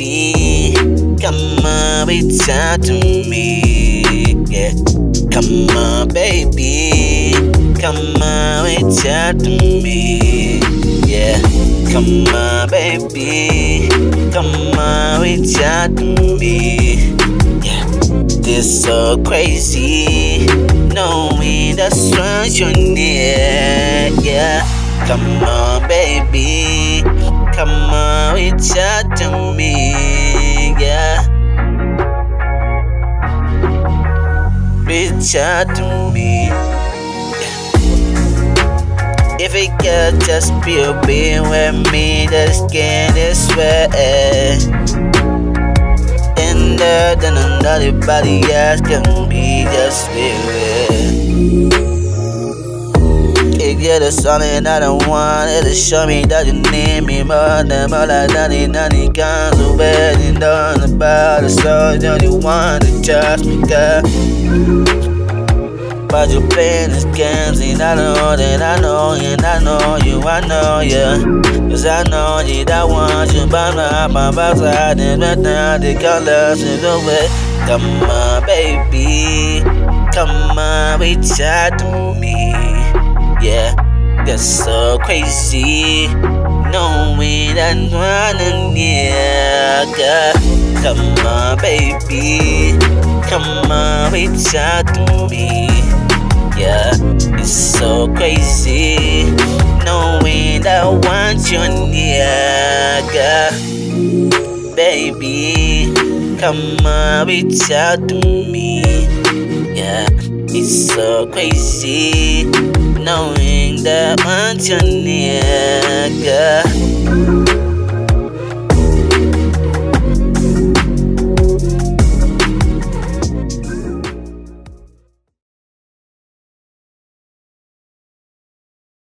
baby, come on, reach out to me, yeah. Come on, baby, come on, reach out to me, yeah. Come on, baby, come on, reach out to me, yeah. This so crazy, knowing the sun's you're near, yeah. Come on, baby, come on, reach out to me, yeah. Reach out to me, yeah. If it could just be a being with me, the skin is wet. And there than another body else can be just spirit. You're the something I don't want it to show me that you need me more than all I done in any kind of way. You don't know about it, so don't you want to trust me, girl? But you're playing these games, and I know that I know, yeah. Cause I know that I want you, but my vibes are hiding right now, they can't lose it away. Come on, baby, come on, reach out to me. Yeah, that's so crazy, knowing I'm running, yeah, God. Come on, baby, come on, reach out to me, yeah. It's so crazy, knowing I want you near, God. Baby, come on, reach out to me, yeah. It's so crazy, knowing that I'm your near, girl.